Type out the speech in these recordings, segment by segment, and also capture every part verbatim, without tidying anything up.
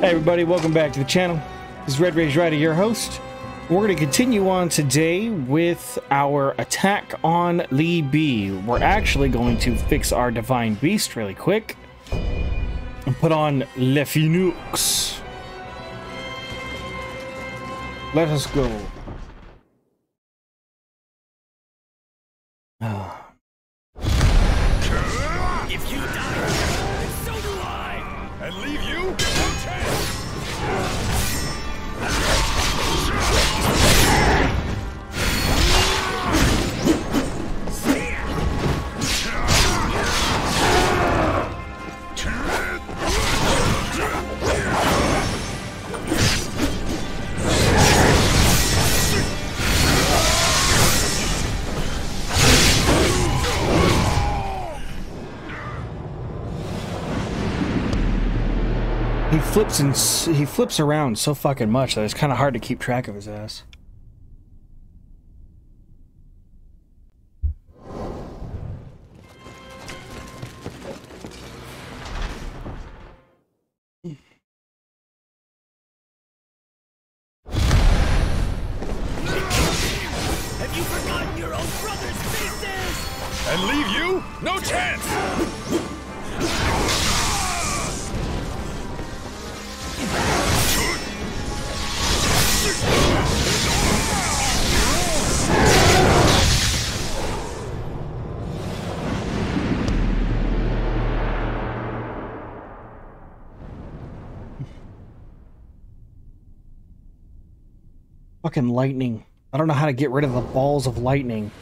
Hey everybody, welcome back to the channel. This is RedRazeRider, your host. We're going to continue on today with our attack on Liu Bei. We're actually going to fix our divine beast really quick and put on Lefinux. Let us go. Flips and he flips around so fucking much that it's kind of hard to keep track of his ass. Have you forgotten your own brother's faces? And leave you no chance. Fucking lightning. I don't know how to get rid of the balls of lightning.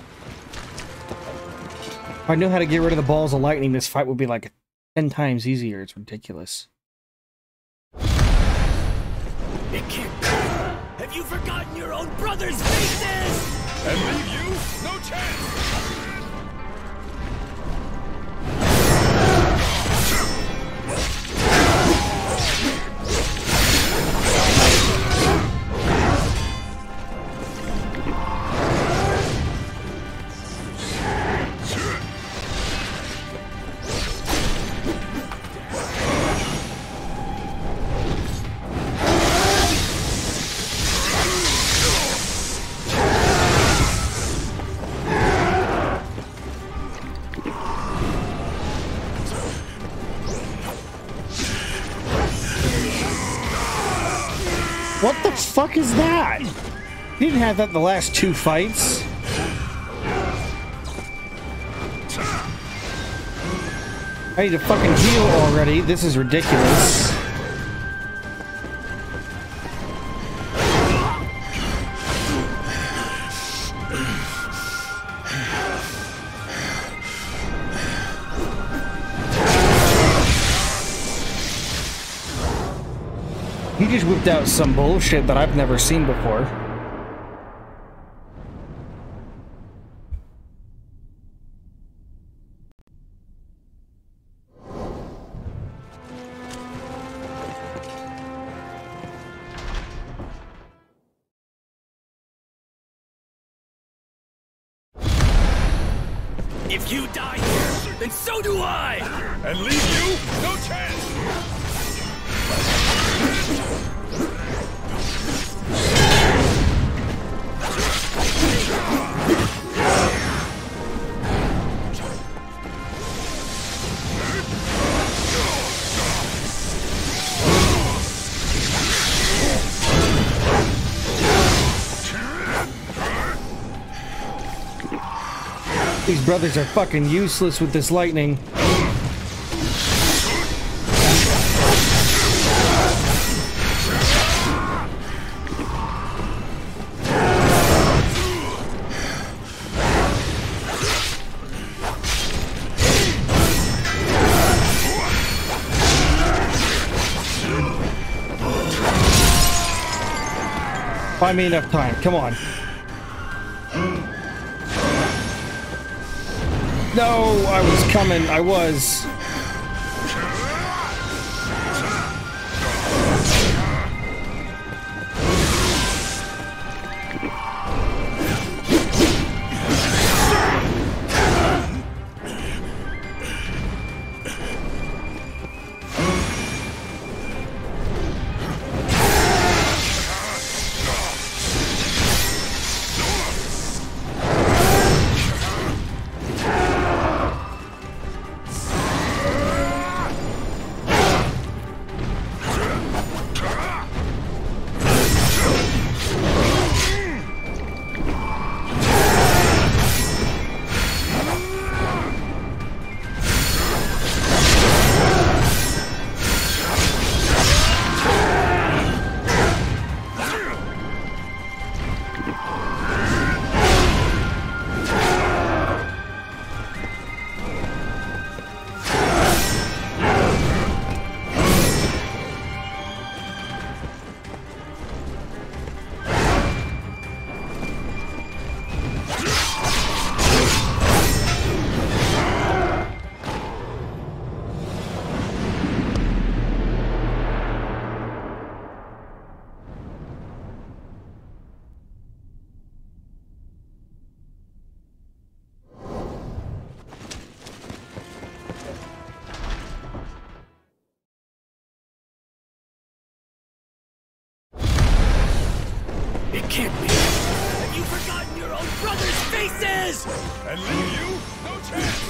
If I knew how to get rid of the balls of lightning, this fight would be like ten times easier. It's ridiculous. It can't go. Have you forgotten your own brother's faces? And leave you no chance! What the fuck is that? You didn't have that the last two fights. I need to fucking heal already. This is ridiculous. He just whipped out some bullshit that I've never seen before. If you die here, then so do I! And leave you no chance! These brothers are fucking useless with this lightning. Buy me enough time. Come on. No, I was coming. I was. can't be. Have you forgotten your own brother's faces? And leave you no chance.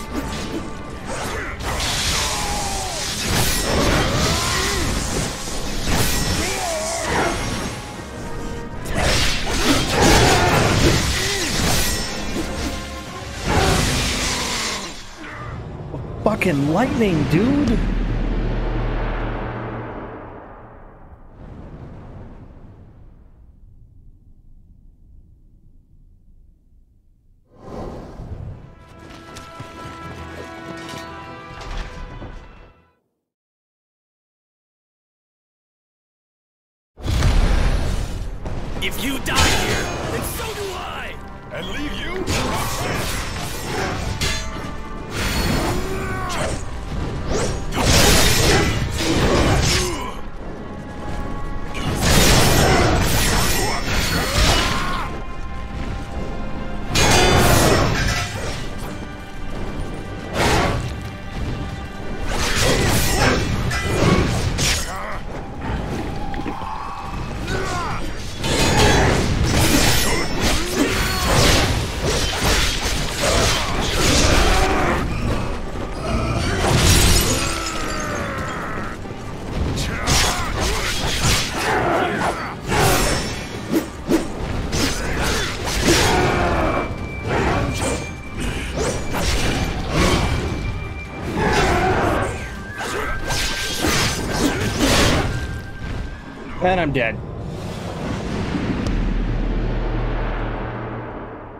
Fucking lightning, dude. If you die here, then so do I! And leave you no And I'm dead.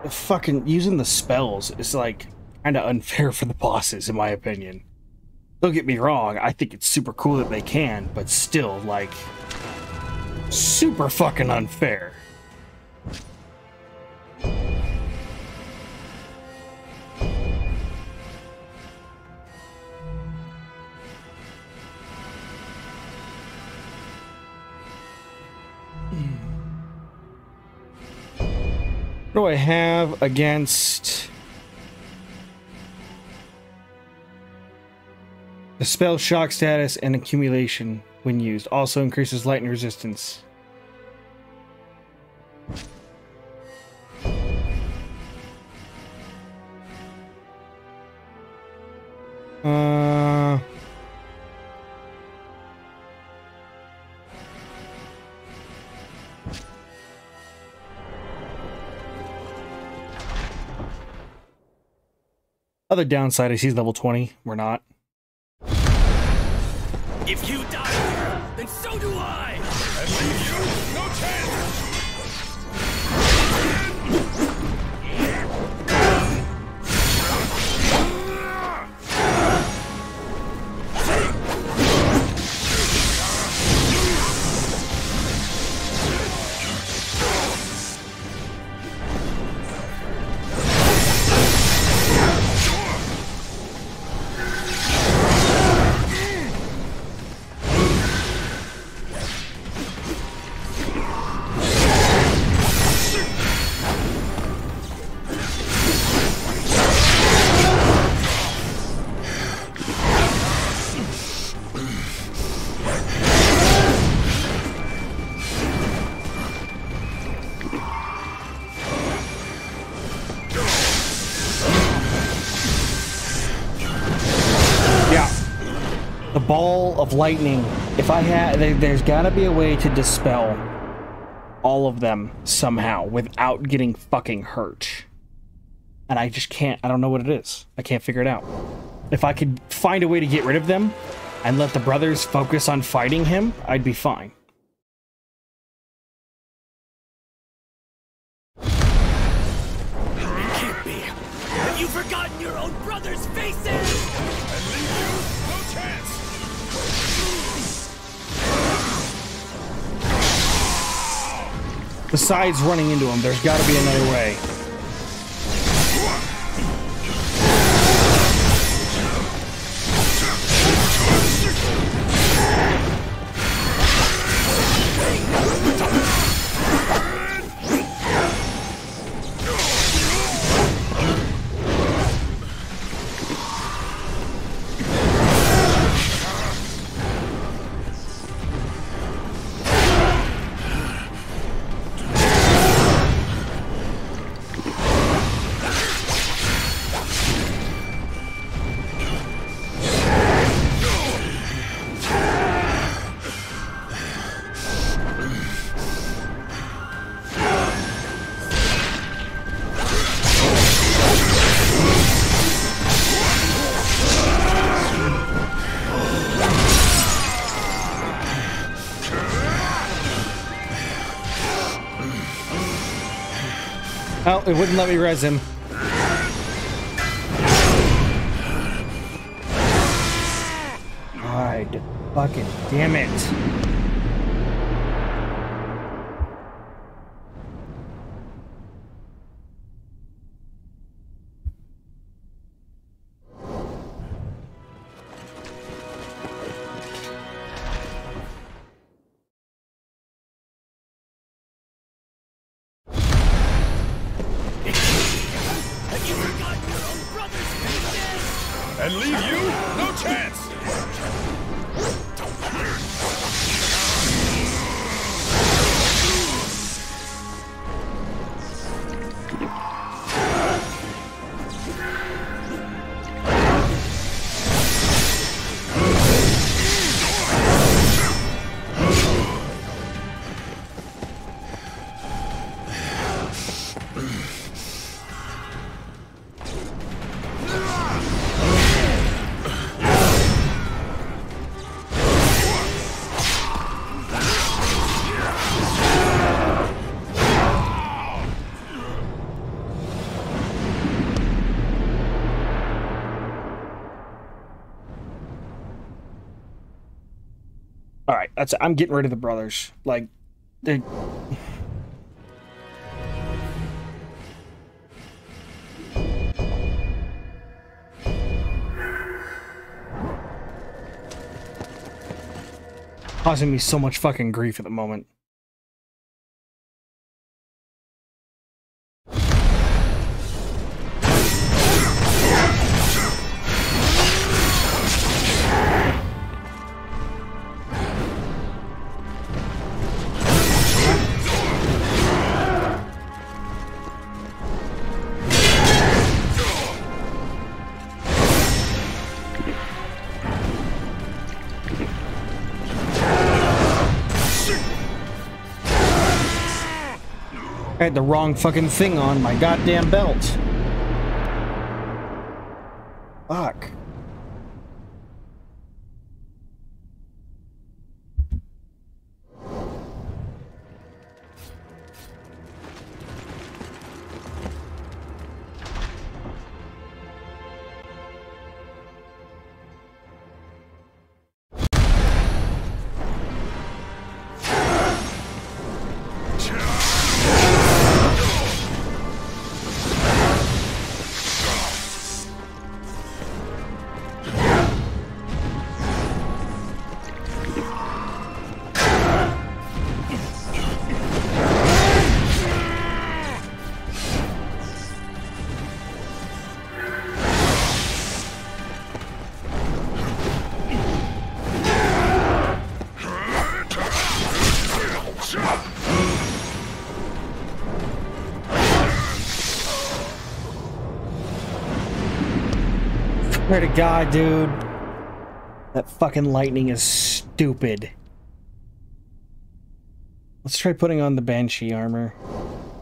Fucking using the spells is like kind of unfair for the bosses, in my opinion. Don't get me wrong, I think it's super cool that they can, but still, like, super fucking unfair. What do I have against the spell shock status and accumulation when used? Also increases lightning resistance. Uh... Other downside is he's level twenty. We're not. If you die, then so do I. And leave you no of lightning. If I had, there, there's got to be a way to dispel all of them somehow without getting fucking hurt. And I just can't. I don't know what it is. I can't figure it out. If I could find a way to get rid of them and let the brothers focus on fighting him, I'd be fine. It can't be. Have you forgotten your own brother's faces? And leave you no chance. Besides running into him, there's got to be another way. Oh, it wouldn't let me res him. God fucking damn it. That's, I'm getting rid of the brothers. Like, they... Causing me so much fucking grief at the moment. I had the wrong fucking thing on my goddamn belt. Fuck. I swear to God, dude, that fucking lightning is stupid. Let's try putting on the Banshee armor.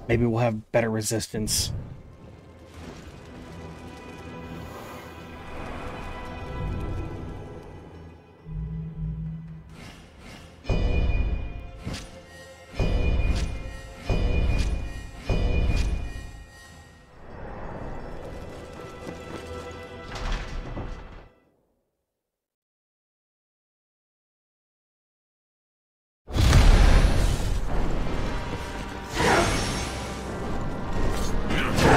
Maybe we'll have better resistance. Yeah.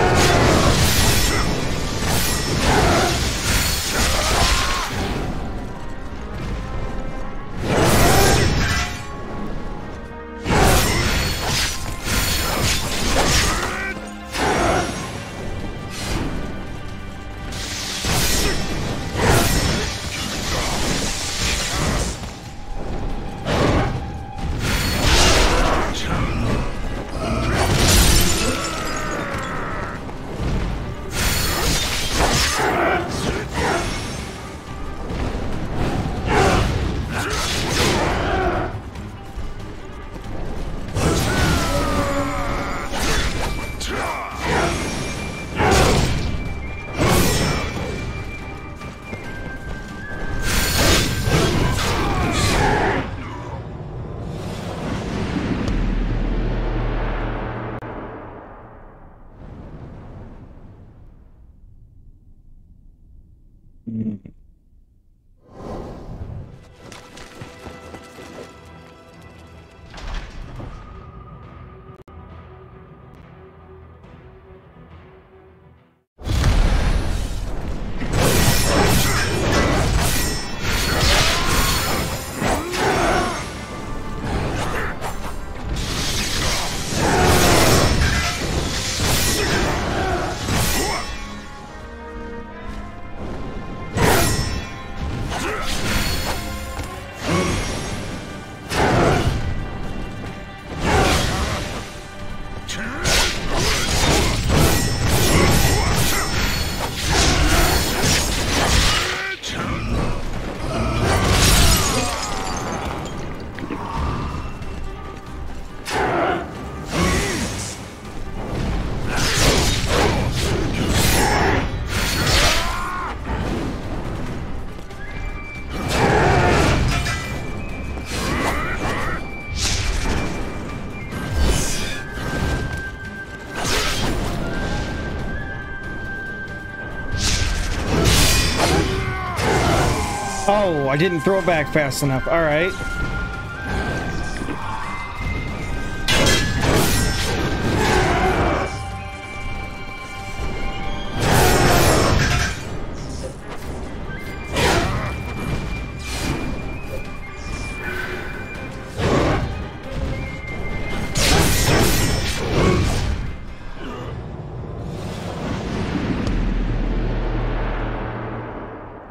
Oh, I didn't throw it back fast enough. All right.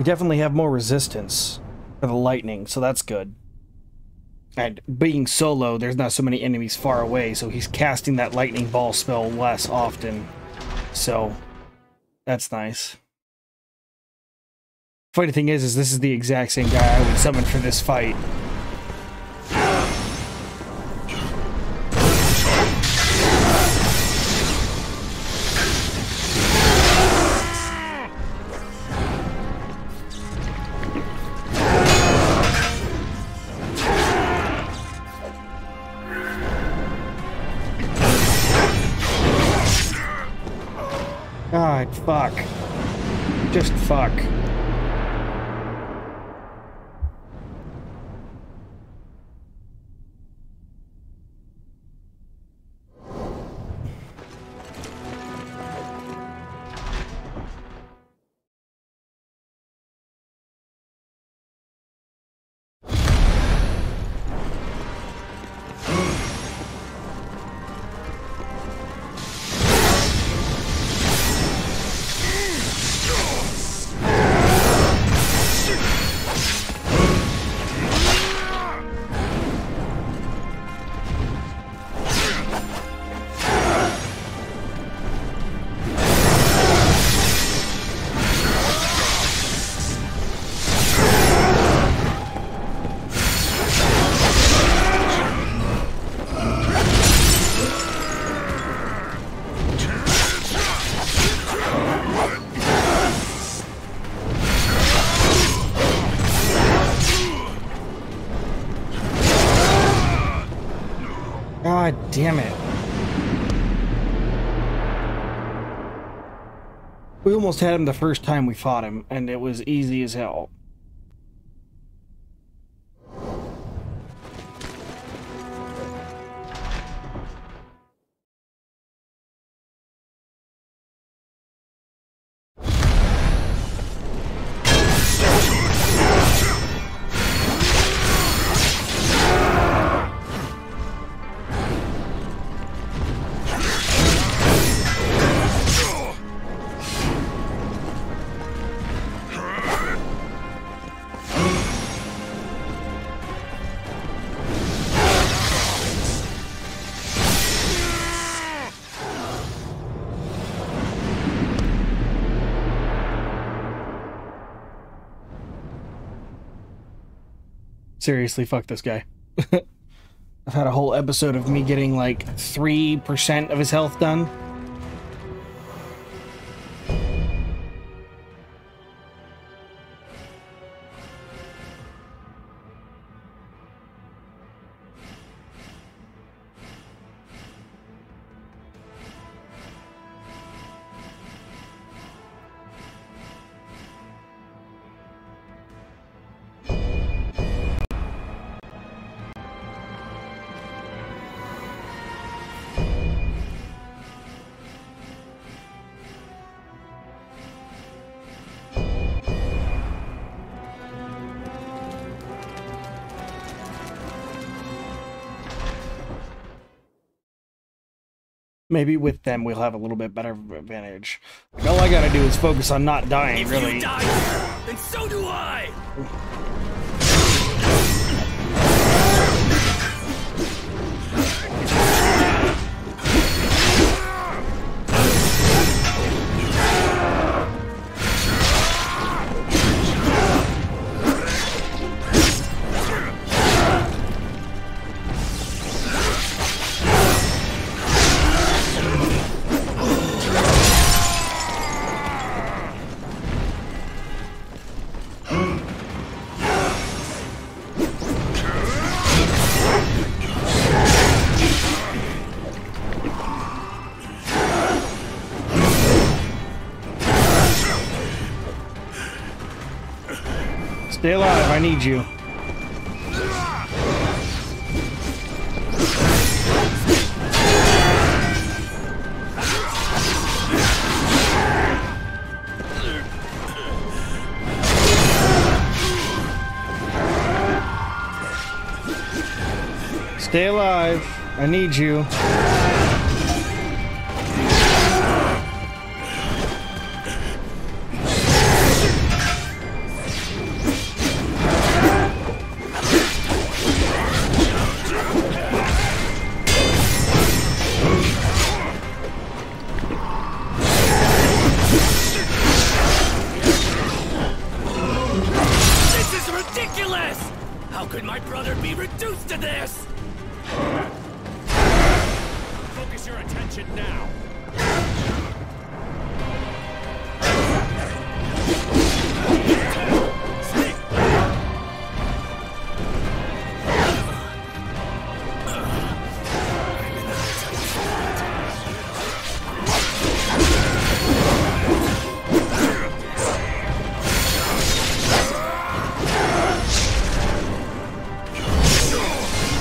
Definitely have more resistance for the lightning, so that's good. And being solo, there's not so many enemies far away, so he's casting that lightning ball spell less often, so that's nice. Funny thing is is this is the exact same guy I would summon for this fight. Fuck. Just fuck. Damn it. We almost had him the first time we fought him, and it was easy as hell. Seriously, fuck this guy. I've had a whole episode of me getting like three percent of his health done. Maybe with them we'll have a little bit better advantage. Like, all I gotta do is focus on not dying, if really. If you die, then so do I! Stay alive, I need you. Stay alive. I need you.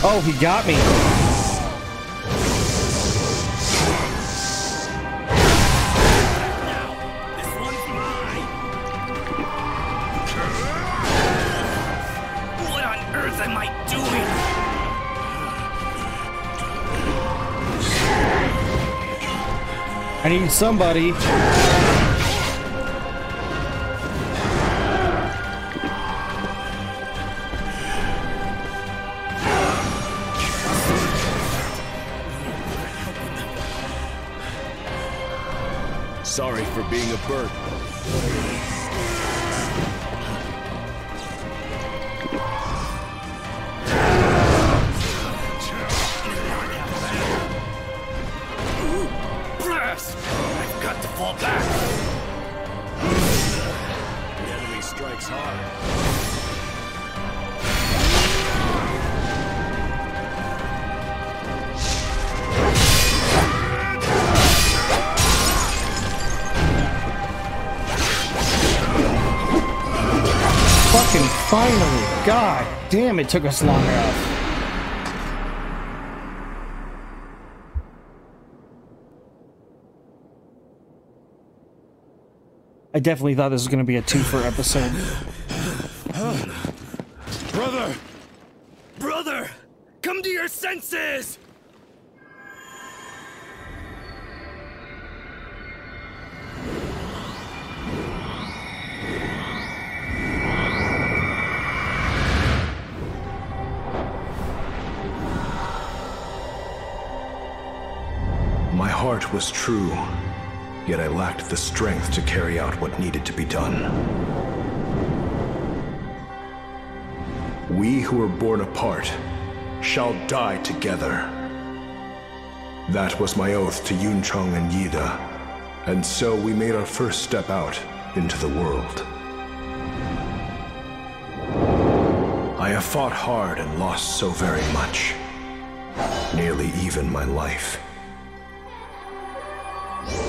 Oh, he got me. I need somebody. Sorry for being a bird. Finally! God damn, it took us long enough. I definitely thought this was going to be a twofer episode. Brother! Brother! Come to your senses! My heart was true, yet I lacked the strength to carry out what needed to be done. We who are born apart shall die together. That was my oath to Yun Chong and Yida, and so we made our first step out into the world. I have fought hard and lost so very much, nearly even my life.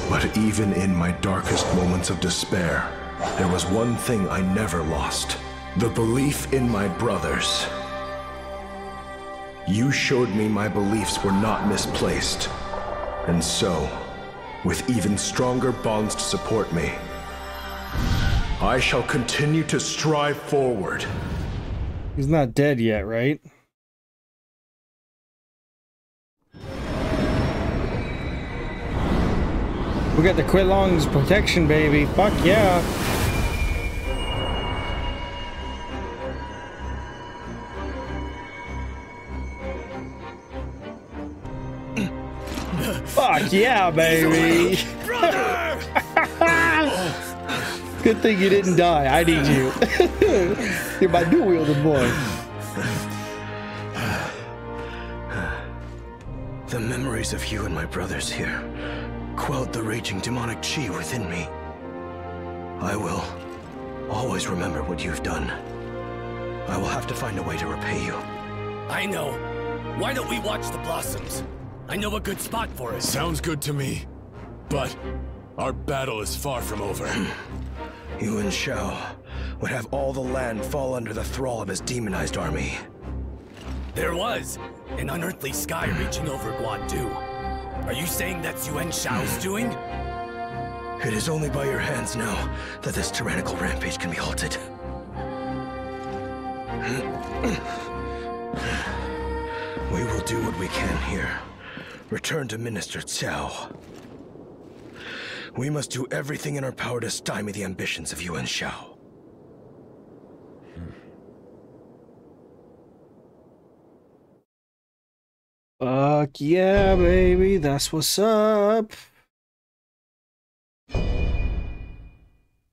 But even in my darkest moments of despair, there was one thing I never lost: the belief in my brothers. You showed me my beliefs were not misplaced, and so, with even stronger bonds to support me, I shall continue to strive forward. He's not dead yet, right? We got the Quilong's protection, baby. Fuck yeah. Fuck yeah, baby. Brother! Good thing you didn't die. I need you. You're my dual-wielded boy. The memories of you and my brothers here quelled the raging demonic chi within me. I will always remember what you've done. I will have to find a way to repay you. I know. Why don't we watch the blossoms? I know a good spot for it. Sounds good to me, but our battle is far from over. Yuan Shao would have all the land fall under the thrall of his demonized army. There was an unearthly sky reaching over Guadu. Are you saying that's Yuan Shao's doing? It is only by your hands now that this tyrannical rampage can be halted. We will do what we can here. Return to Minister Cao. We must do everything in our power to stymie the ambitions of Yuan Shao. Fuck yeah, baby, that's what's up.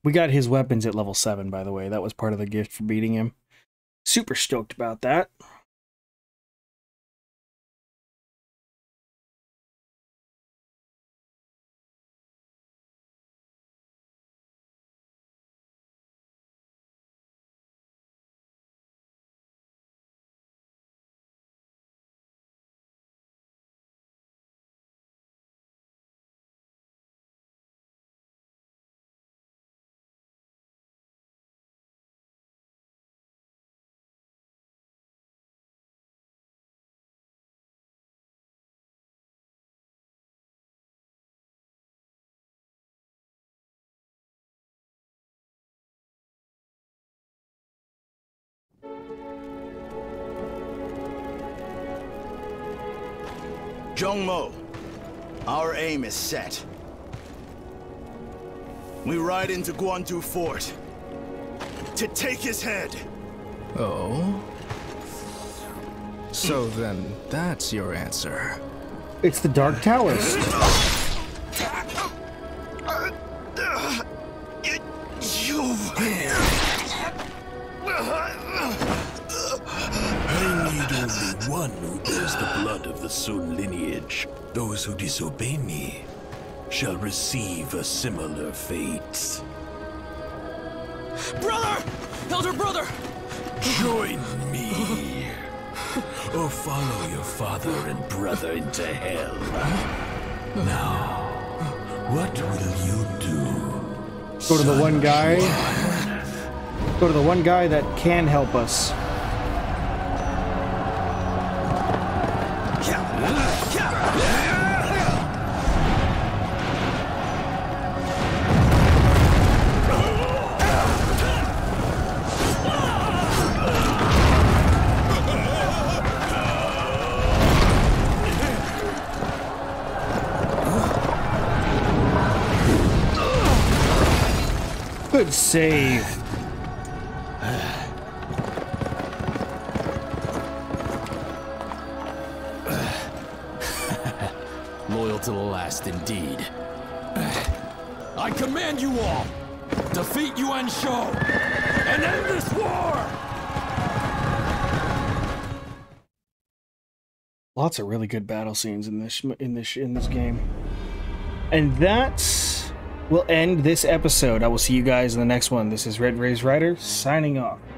We got his weapons at level seven, by the way. That was part of the gift for beating him. Super stoked about that. Jongmo, our aim is set. We ride into Guandu Fort to take his head. Oh? So then that's your answer. It's the Dark Towers. You... One who bears the blood of the Sun lineage. Those who disobey me shall receive a similar fate. Brother! Elder brother! Join me. Or follow your father and brother into hell. Now, what will you do? Go to the one guy. Go to the one guy that can help us. Good save. Loyal to the last indeed. I command you all, defeat Yuan Shao and end this war! Lots of really good battle scenes in this in this in this game. And that's we'll end this episode. I will see you guys in the next one. This is RedRazeRider signing off.